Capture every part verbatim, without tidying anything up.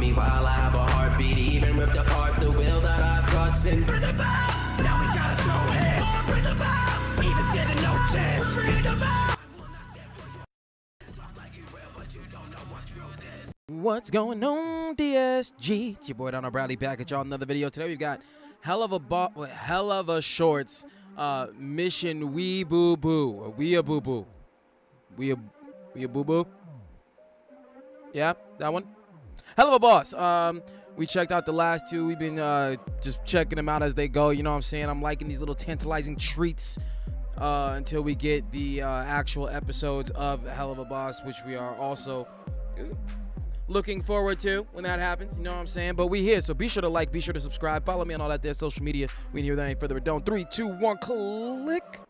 me while I have a heartbeat. He even ripped apart the will that I've got sin. Now we gotta throw hands. Even standing no chance. What's going on, D S G? It's your boy Donald Bradley back at y'all another video. Today we've got Helluva Boss, Helluva Shorts, uh, Mission WEEABOO-BOO, or WEEABOO-BOO. WEEABOO-BOO? Yeah, that one? Helluva Boss. Um, we checked out the last two. We've been uh, just checking them out as they go, you know what I'm saying? I'm liking these little tantalizing treats uh, until we get the uh, actual episodes of Helluva Boss, which we are also looking forward to when that happens, you know what I'm saying? But we here, so be sure to like, be sure to subscribe, follow me on all that there social media. We hear that ain't further ado. Three, two, one, click.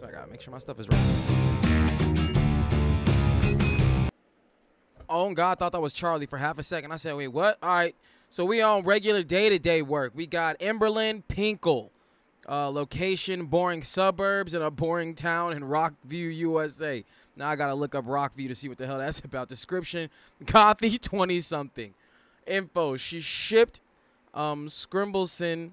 So I gotta make sure my stuff is right. Oh God, I thought that was Charlie for half a second. I said, wait, what? All right, so we on regular day-to-day -day work. We got Emberland, Pinkle. Uh, location, boring suburbs in a boring town in Rockview, U S A. Now I gotta look up Rockview to see what the hell that's about. Description, coffee, twenty something. Info, she shipped um, Scrimbleson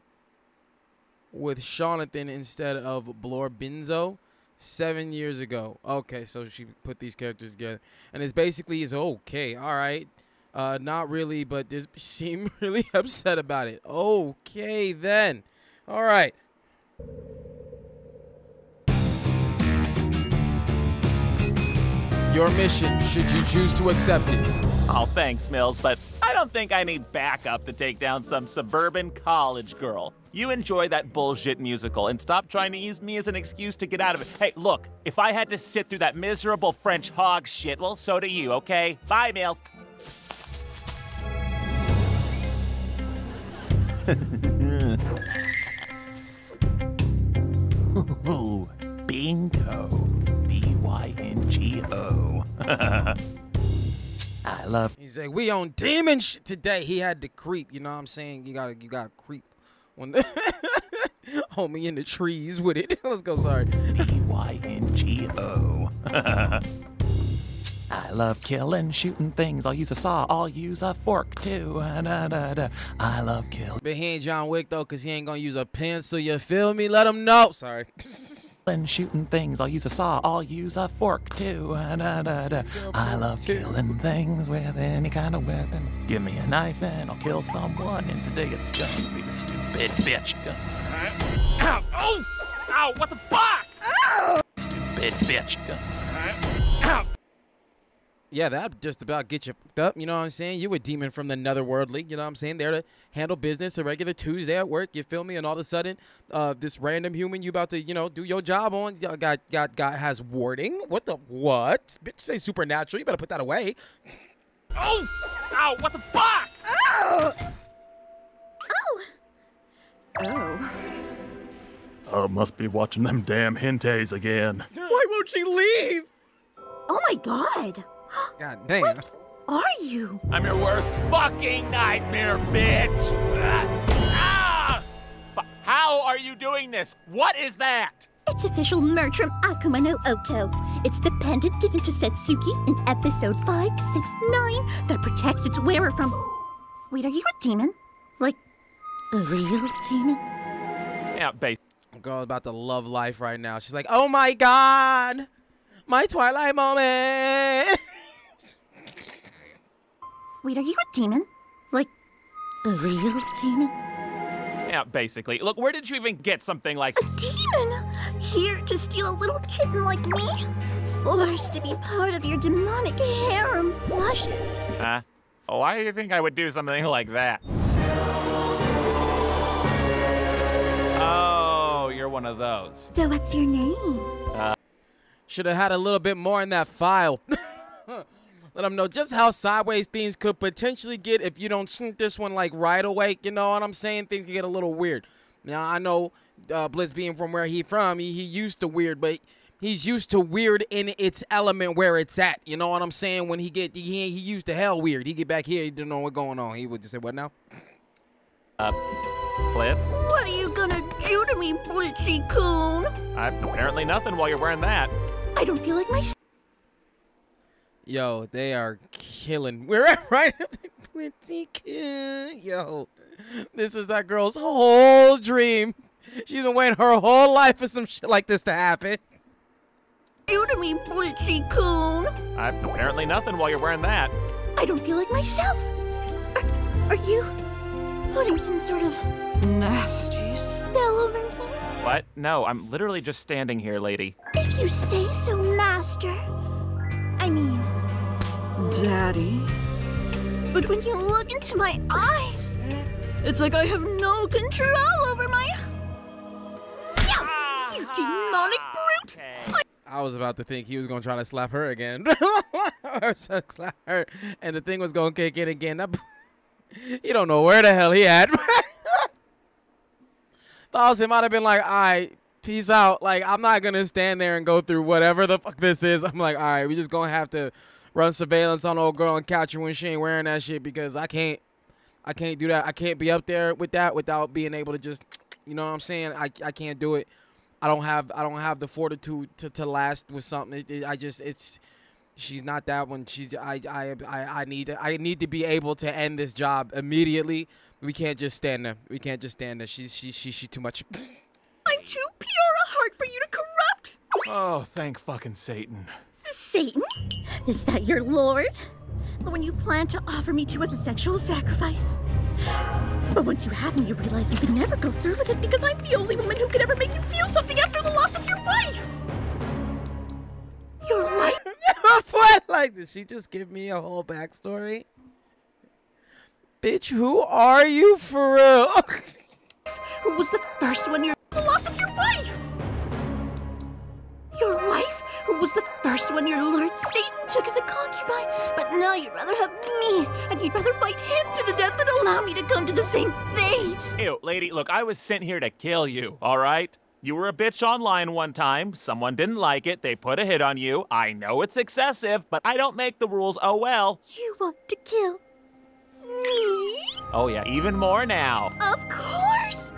with Jonathan instead of Blorbenzo seven years ago. Okay, so she put these characters together. And it's basically, it's okay, all right. Uh, not really, but this seemed really upset about it. Okay, then. All right. Your mission, should you choose to accept it. Oh, thanks, Mills, but I don't think I need backup to take down some suburban college girl. You enjoy that bullshit musical and stop trying to use me as an excuse to get out of it. Hey, look, if I had to sit through that miserable French hog shit, well, so do you, okay? Bye, Mills. Ooh, bingo. B Y N G O. I love. He's like, we on demon shit today. He had to creep, you know what I'm saying? You gotta you gotta creep when homie in the trees with it. Let's go, sorry. B Y N G O. I love killing, shooting things. I'll use a saw, I'll use a fork too. Da, da, da. I love killing. But he ain't John Wick though, cause he ain't gonna use a pencil, you feel me? Let him know. Sorry. And shooting things, I'll use a saw, I'll use a fork too. Da, da, da. I love too. Killing things with any kind of weapon. Give me a knife and I'll kill someone. And today it's gonna be the stupid bitch. Ow! Oh! Ow! What the fuck? Ow! Stupid bitch. Ow! Yeah, that just about get you fucked up, you know what I'm saying? You a demon from the netherworldly, you know what I'm saying? There to handle business, a regular Tuesday at work, you feel me? And all of a sudden, uh, this random human you about to, you know, do your job on, got, got, got, has warding. What the, what? Bitch, say supernatural, you better put that away. Oh! Ow, what the fuck? Ow! Oh! Oh. Oh, must be watching them damn hentais again. Why won't she leave? Oh my god! God damn. What are you? I'm your worst fucking nightmare, bitch! Ah! Ah! How are you doing this? What is that? It's official merch from Akuma no Oto. It's the pendant given to Setsuki in episode five six nine that protects its wearer from... Wait, are you a demon? Like, a real demon? Yeah, babe. Girl about to love life right now. She's like, oh my god! My twilight moment! Wait, are you a demon? Like, a real demon? Yeah, basically. Look, where did you even get something like- A demon? Here to steal a little kitten like me? Forced to be part of your demonic harem blushes. Huh? Oh, why do you think I would do something like that? Oh, you're one of those. So what's your name? Uh, Should have had a little bit more in that file. Let them know just how sideways things could potentially get if you don't shoot this one, like, right away. You know what I'm saying? Things can get a little weird. Now, I know uh, Blitz being from where he from, he, he used to weird, but he's used to weird in its element where it's at. You know what I'm saying? When he get, he, he used to hell weird. He get back here, he didn't know what's going on. He would just say, what now? Uh... Blitz? What are you gonna do to me, Blitzy-kun? Uh, apparently nothing while you're wearing that. I don't feel like my... Yo, they are killing. We're at right at the Blitzy-kun. Yo, this is that girl's whole dream. She's been waiting her whole life for some shit like this to happen. Do to me, Blitzy-kun. Uh, apparently nothing while you're wearing that. I don't feel like myself. Are, are you putting some sort of nasty spell over me? What? No, I'm literally just standing here, lady. If you say so, master. I mean, daddy. But when you look into my eyes, it's like I have no control over my... Ah, you demonic brute! Okay. I I was about to think he was gonna try to slap her again, or slap her, and the thing was gonna kick in again. That you don't know where the hell he at. If I was him, I'd have been like, "All right, peace out." Like, I'm not gonna stand there and go through whatever the fuck this is. I'm like, "All right, we just gonna have to run surveillance on old girl and catch her when she ain't wearing that shit because I can't, I can't do that. I can't be up there with that without being able to just, you know what I'm saying? I I can't do it." I don't have I don't have the fortitude to, to last with something. It, it, I just it's she's not that one. She's I I I I need I need to be able to end this job immediately. We can't just stand there. We can't just stand there. She's she she she too much. I'm too pure a heart for you to corrupt. Oh, thank fucking Satan. Satan? Is that your lord? The one you plan to offer me to as a sexual sacrifice? But once you have me, you realize you can never go through with it because I'm the only woman who could ever make you feel something after the loss of your wife! Your wife? Like, did she just give me a whole backstory? Bitch, who are you for real? Who was the first one you're- The loss of your wife! Your wife? Who was the first one your lord Satan took as a concubine, but now you'd rather have me, and you'd rather fight him to the death than allow me to come to the same fate. Ew, lady, look, I was sent here to kill you, all right? You were a bitch online one time, someone didn't like it, they put a hit on you. I know it's excessive, but I don't make the rules, oh well. You want to kill me? Oh yeah, even more now. Of course!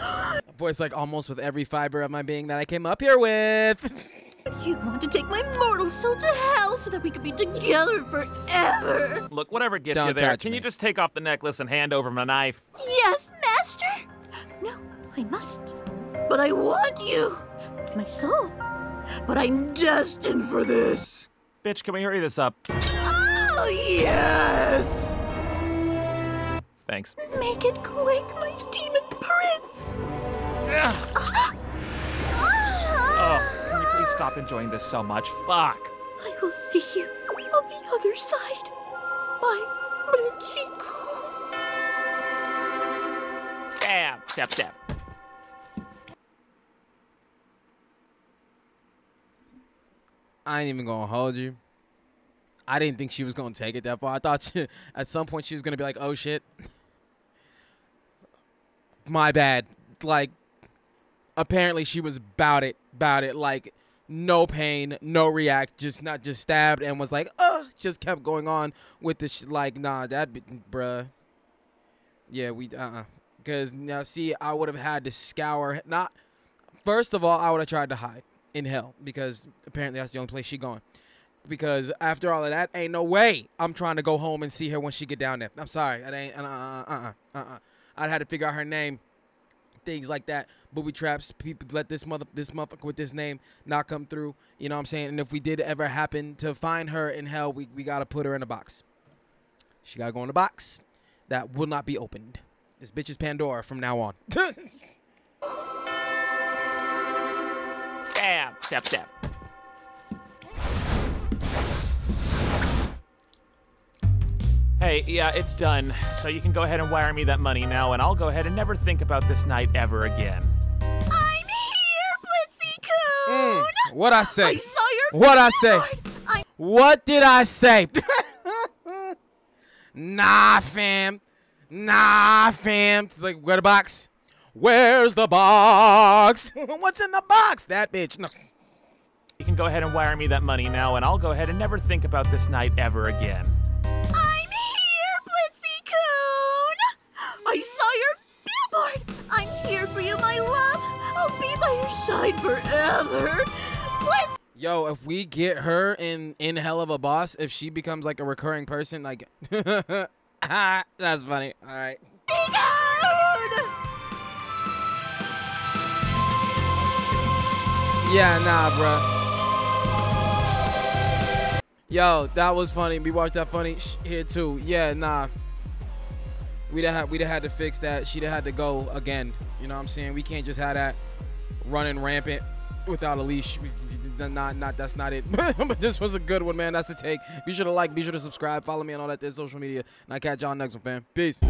Boy, it's like almost with every fiber of my being that I came up here with. You want to take my mortal soul to hell so that we could be together forever. Look, whatever gets Don't you there, can me. you just take off the necklace and hand over my knife? Yes, master. No, I mustn't. But I want you, my soul. But I'm destined for this. Bitch, can we hurry this up? Oh, yes. Thanks. Make it quick, my demon prince. Ugh. Oh. Please stop enjoying this so much. Fuck. I will see you on the other side. My Blitzy-kun. Stab. Stab, stab. I ain't even gonna hold you. I didn't think she was gonna take it that far. I thought she, at some point she was gonna be like, oh shit. My bad. Like, apparently she was about it. About it. Like, no pain, no react, just not just stabbed and was like, oh, just kept going on with the sh like, nah, that be, bruh. Yeah, we, uh-uh. Because, now, see, I would have had to scour, not, first of all, I would have tried to hide in hell because apparently that's the only place she gone. Because after all of that, ain't no way I'm trying to go home and see her when she get down there. I'm sorry, that ain't, uh-uh, uh-uh, uh-uh. I'd had to figure out her name, things like that. Booby traps, people let this mother, this motherfucker with this name not come through, you know what I'm saying? And if we did ever happen to find her in hell, we, we gotta put her in a box. She gotta go in a box that will not be opened. This bitch is Pandora from now on. Stab, stab, stab. Hey, yeah, it's done. So you can go ahead and wire me that money now, and I'll go ahead and never think about this night ever again. I'm here, Blitzy-kun! Mm, what I say? I saw your what I say? I what did I say? Nah, fam. Nah, fam. It's like, where the box? Where's the box? What's in the box? That bitch. No. You can go ahead and wire me that money now, and I'll go ahead and never think about this night ever again. I saw your billboard! I'm love her. Let's Yo, if we get her in in Helluva Boss, if she becomes like a recurring person, like that's funny. All right. Yeah, nah, bruh. Yo, that was funny. We watched that funny sh here too. Yeah, nah. We'd have we'd have had to fix that. She'd have had to go again. You know what I'm saying? We can't just have that running rampant without a leash. Not, not, that's not it. But this was a good one, man. That's the take. Be sure to like, be sure to subscribe, follow me on all that there social media, and I'll catch y'all next one, fam. Peace.